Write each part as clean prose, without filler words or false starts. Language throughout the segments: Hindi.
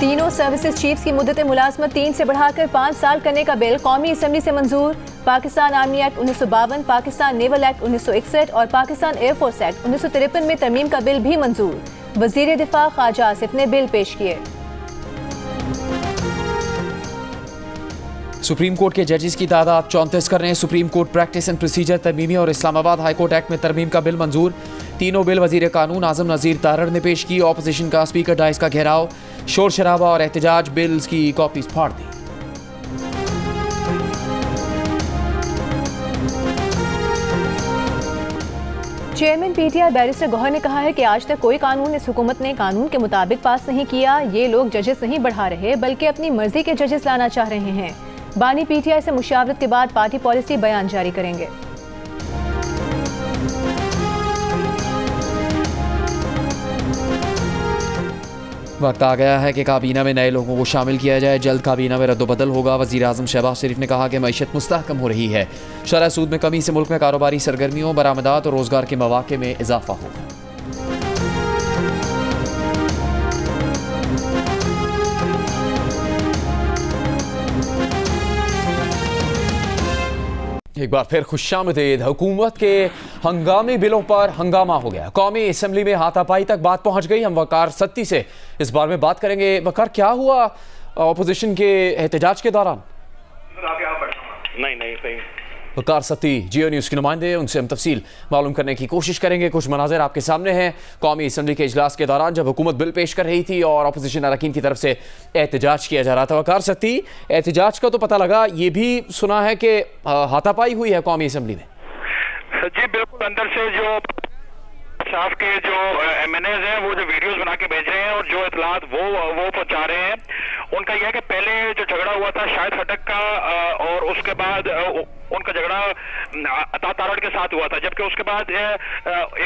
तीनों सर्विसेज चीफ्स की मुद्दत मुलाजमत 3 से बढ़ाकर 5 साल करने का बिल कौमी असम्बली से मंजूर। Pakistan army act 1952, Pakistan naval act 1961 और पाकिस्तान एयरफोर्स एक्ट 1953 में तरमीम का बिल भी मंजूर। वजीर दिफा ख्वाजा आसिफ ने बिल पेश किए। सुप्रीम कोर्ट के जजेस की तादाद 34 करने supreme court practice and procedure तरमीमी और इस्लामाबाद हाई कोर्ट एक्ट में तरमीम का बिल मंजूर। तीनों बिल वजीर कानून आजम नज़ीर तारड़ ने पेश की। ऑपोजिशन का स्पीकर डाइस का घेराव, शोर शराबा और एहतजाज, बिल्स की कॉपीज फाड़ दी। चेयरमैन पीटीआई बैरिस्टर गौहर ने कहा है कि आज तक कोई कानून इस हुकूमत ने कानून के मुताबिक पास नहीं किया। ये लोग जजेस नहीं बढ़ा रहे बल्कि अपनी मर्जी के जजेस लाना चाह रहे हैं। बानी पीटीआई से मुशावरत के बाद पार्टी पॉलिसी बयान जारी करेंगे। वक्त आ गया है कि काबीना में नए लोगों को शामिल किया जाए। जल्द काबीना में रद्दोबदल होगा। वजीर आजम शहबाज शरीफ ने कहा कि मैशत मुस्तहकम हो रही है। शरह सूद में कमी से मुल्क में कारोबारी सरगर्मियों, बरामदात और रोजगार के मौके में इजाफा होगा। एक बार फिर खुशामदीद। हुकूमत के हंगामी बिलों पर हंगामा हो गया। कौमी असम्बली में हाथापाई तक बात पहुंच गई। हम वकार सत्ती से इस बारे में बात करेंगे। वकार, क्या हुआ ऑपोजिशन के एहतजाज के दौरान? नहीं, वकार सत्ती जियो न्यूज़ के नुमाइंदे, उनसे हम तफसील मालूम करने की कोशिश करेंगे। कुछ मनाजर आपके सामने हैं। कौमी असम्बली के इजलास के दौरान जब हुकूमत बिल पेश कर रही थी और अपोजिशन अरकान की तरफ से एहतजाज किया जा रहा था। वकार सत्ती, एहतजाज का तो पता लगा, ये भी सुना है कि हाथापाई हुई है कौमी असम्बली में? जी बिल्कुल, अंदर से जो साफ के जो MNAs हैं वो जो वीडियोस बना के भेज रहे हैं और जो इतलात वो पहुंचा रहे हैं। उनका यह है कि पहले जो झगड़ा हुआ था शायद फटक का, और उसके बाद उनका झगड़ा अता तारड़ के साथ हुआ था, जबकि उसके बाद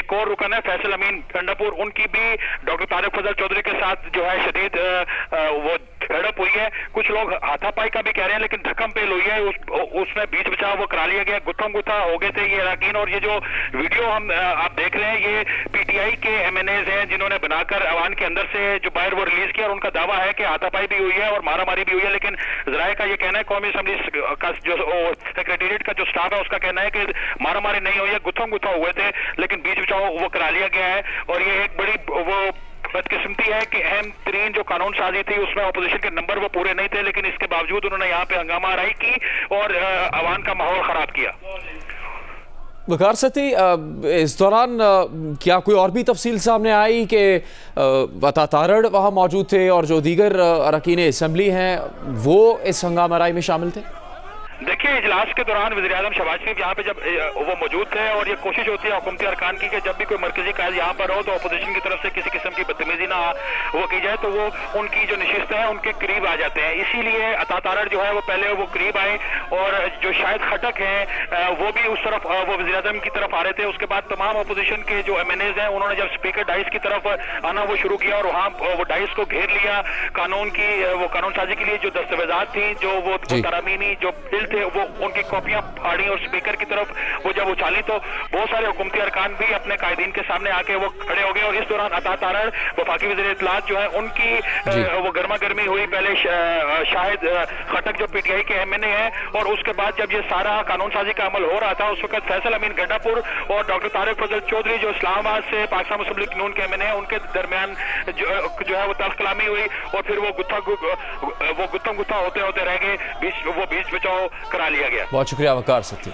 एक और रुकन है फैसल अमीन गंडापुर, उनकी भी डॉक्टर तारिक फजल चौधरी के साथ जो है शदीद वो झड़प हुई है। कुछ लोग हाथापाई का भी कह रहे हैं, लेकिन धक्कम पेल हुई है, उसमें बीच बचाव वो करा लिया गया। गुत्थम गुत्था हो गए थे ये अरकान, और ये जो वीडियो हम आप देख रहे हैं ये PTI के MNAs हैं जिन्होंने बनाकर अवान के अंदर से जो बाहर वो रिलीज किया, और उनका दावा है कि हाथापाई भी हुई है और मारामारी भी हुई है। लेकिन जराये का ये कहना है, कौमी असम्बली का जो सेक्रेटेरिएट का जो स्टाफ है उसका कहना है कि मारामारी नहीं हुई है, गुत्थम गुत्था हुए थे, लेकिन बीच बचाव वो करा लिया गया है। और ये एक बड़ी वो बदकिस्मती है कि अहम तरीन जो कानून साजी थी उसमें अपोजिशन के नंबर वो पूरे नहीं थे, लेकिन इसके बावजूद उन्होंने यहाँ पे हंगामा आराई की और अवाम का माहौल खराब किया। वकार सत्ती, इस दौरान क्या कोई और भी तफसील सामने आई कि वता तारड़ वहाँ मौजूद थे और जो दीगर अरकान असम्बली हैं वो इस हंगामा आराई में शामिल थे? देखिए, इजलास के दौरान वज़ीर आज़म शहबाज शरीफ यहाँ पे जब वो मौजूद थे, और ये कोशिश होती है हुकूमती अरकान की कि जब भी कोई मरकजी काज यहाँ पर हो तो अपोजिशन की तरफ से किसी किस्म की बदतमीजी ना वो की जाए, तो वो उनकी जो नशिस्तें हैं उनके करीब आ जाते हैं। इसीलिए अता तारड़ जो है वो पहले वो करीब आए, और जो शायद खटक हैं वो भी उस तरफ वो वज़ीर आज़म की तरफ आ रहे थे। उसके बाद तमाम अपोजिशन के जो MNAs हैं उन्होंने जब स्पीकर डाइस की तरफ आना वो शुरू किया और वहाँ वो डाइस को घेर लिया। कानून की वो कानून साजी के लिए जो दस्तावेजात थी, जो वो तरामीनी जो थे वो उनकी कॉपियां फाड़ी और स्पीकर की तरफ वो जब उछाली तो बहुत सारे हुकूमती अरकान भी अपने कायदीन के सामने आके वो खड़े हो गए। और इस दौरान अता तारड़ वफाकी वज़ीर इत्तलात जो है उनकी वो गर्मा गर्मी हुई। पहले शाहिद खटक जो PTI के MNA हैं, और उसके बाद जब ये सारा कानून साजी का अमल हो रहा था उस वक्त फैसल अमीन गंडापुर और डॉक्टर तारिक फजल चौधरी जो इस्लामाबाद से पाकिस्तान मुस्लिम लीग नून के MNA हैं उनके दरमियान जो है वो तलखलामी हुई, और फिर वो गुत्थम गुत्था होते होते रह गए, बीच बचाओ करा लिया गया। बहुत शुक्रिया वकार सत्ती।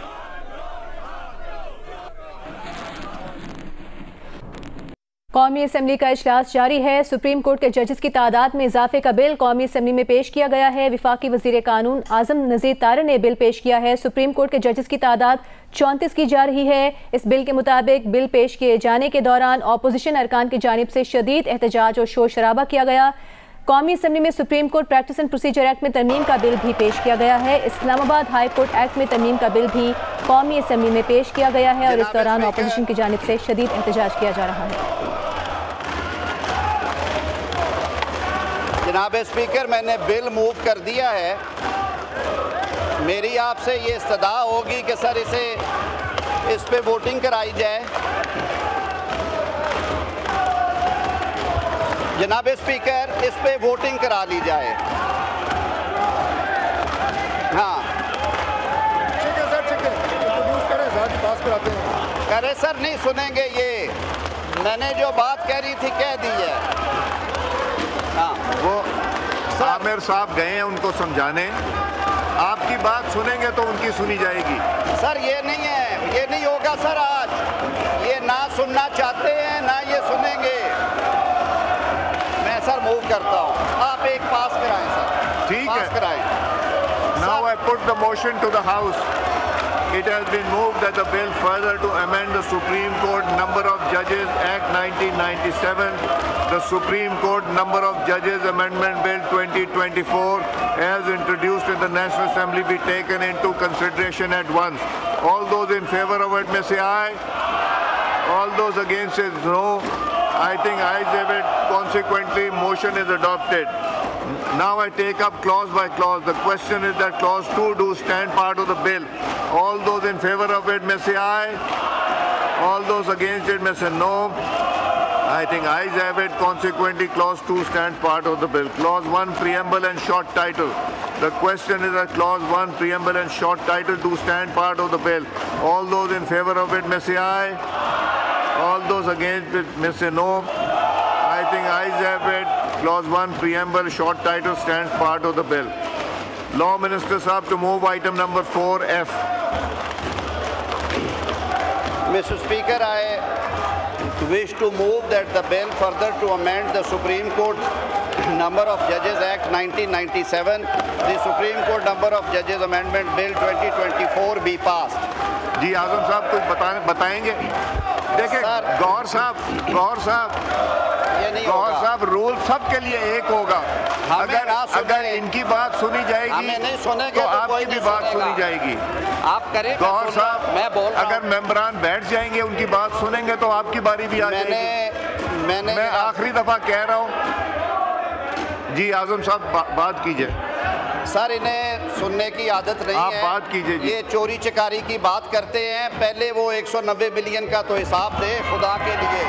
कौमी असम्बली का इजलास जारी है। सुप्रीम कोर्ट के जजेस की तादाद में इजाफे का बिल कौमी असम्बली में पेश किया गया है। विफाकी वजीर कानून आजम नज़ीर तारड़ ने बिल पेश किया है। सुप्रीम कोर्ट के जजेस की तादाद 34 की जा रही है। इस बिल के मुताबिक बिल पेश किए जाने के दौरान अपोजिशन अरकान की जानिब से शदीद एहतजाज और शोर शराबा किया गया। कौमी असम्बली में supreme court practice and procedure act में तरमीम का बिल भी पेश किया गया है। इस्लामाबाद हाई कोर्ट एक्ट में तरमीम का बिल भी कौमी असम्बली में पेश किया गया है, और इस दौरान अपोजिशन की जानिब से शदीद एहतजाज किया जा रहा है। जनाब स्पीकर, मैंने बिल मूव कर दिया है। मेरी आपसे ये इस्तदा होगी कि सर इसे इस पे वोटिंग कराई जाए। जनाब स्पीकर, इस पे वोटिंग करा ली जाए। हाँ ठीक है सर, ठीक है, इंट्रोड्यूस करें, साथ पास कराते हैं। अरे सर नहीं सुनेंगे, ये मैंने जो बात कह रही थी कह दी है। हाँ वो आमिर साहब गए हैं उनको समझाने, आपकी बात सुनेंगे तो उनकी सुनी जाएगी। सर ये नहीं है, ये नहीं होगा सर, आज ये ना सुनना चाहते हैं ना ये सुनेंगे। मैं सर मूव करता हूँ, आप एक पास कराएं सर। ठीक है, कराएं। Now I put the motion to the house. It has been moved that the bill further to amend the supreme court number of जजेस act 1997, the Supreme Court Number of Judges Amendment Bill 2024, as introduced in the National Assembly, be taken into consideration at once. All those in favor of it may say aye. All those against say no. I think ayes have it. Consequently, motion is adopted. Now I take up clause by clause. The question is that clause 2 do stand part of the bill. All those in favor of it may say aye. All those against it may say no. I think ayes have it. Consequently, clause 2 stands part of the bill. Clause 1, preamble and short title. The question is that clause 1, preamble and short title do stand part of the bill. All those in favor of it may say aye. All those against it may say no. I think ayes have it. Clause 1, preamble, short title stands part of the bill. Law Minister Saab to move item number 4F. Mr. Speaker, I wish to move that the bill further to amend the Supreme Court Number of Judges Act 1997, the Supreme Court Number of Judges Amendment Bill 2024 be passed. जी आजम साहब कुछ बताएंगे। देखिए गौहर साहब रूल सब के लिए एक होगा। अगर इनकी बात सुनी जाएगी तो आपकी भी बात सुनी जाएगी। आप करें गौहर साहब, मैं बोल रहा हूं, अगर मेंबरान बैठ जाएंगे उनकी बात सुनेंगे तो आपकी बारी भी आ जाएगी। मैं आखिरी दफा कह रहा हूं। जी आजम साहब बात कीजिए। सर इन्हें सुनने की आदत नहीं है, आप बात कीजिए। ये चोरी चकारी की बात करते हैं, पहले वो 190 बिलियन का तो हिसाब दे, खुदा के लिए।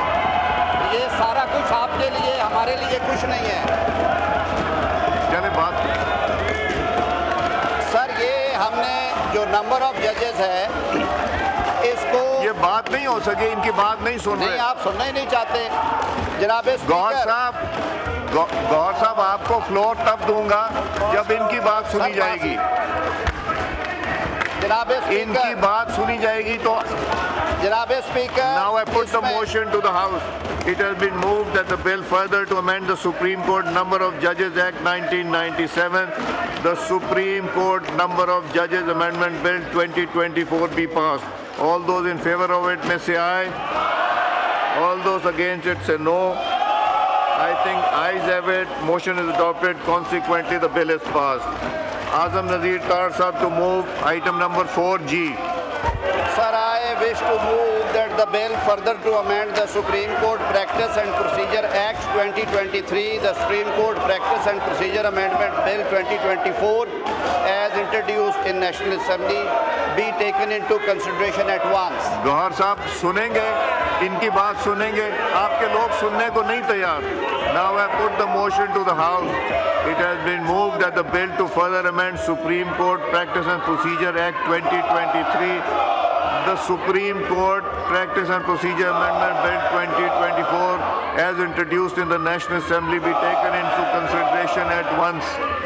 ये सारा कुछ आपके लिए, हमारे लिए कुछ नहीं है। चले बात सर, ये हमने जो नंबर ऑफ जजेस है इसको, ये बात नहीं हो सके, इनकी बात नहीं सुन रहे। आप सुनना ही नहीं चाहते जनाब गौहर साहब। गौहर साहब आपको फ्लोर तब दूंगा जब इनकी बात सुनी जाएगी। जनाब इनकी बात सुनी जाएगी तो जनाब speaker, now I put the motion to the house. It has been moved that The bill further to amend the Supreme Court Number of Judges Act 1997, the Supreme Court Number of Judges Amendment Bill 2024 be passed. All those in favor of it may say aye. All those against it say no. I think ayes have it. Motion is adopted. Consequently, the bill is passed. Azam Nazir Tar Sahab to move item number 4G. Sir, I wish to move that the bill further to amend the Supreme Court Practice and Procedure Act 2023, the Supreme Court Practice and Procedure Amendment Bill 2024, as introduced in National Assembly, be taken into consideration at once. Gohar साहब सुनेंगे, इनकी बात सुनेंगे, आपके लोग सुनने को नहीं तैयार। Now I put the motion to the House. It has been moved that the bill to further amend Supreme Court Practice and Procedure Act 2023, the Supreme Court Practice and Procedure Amendment Bill 2024, as introduced in the National Assembly, be taken into consideration at once.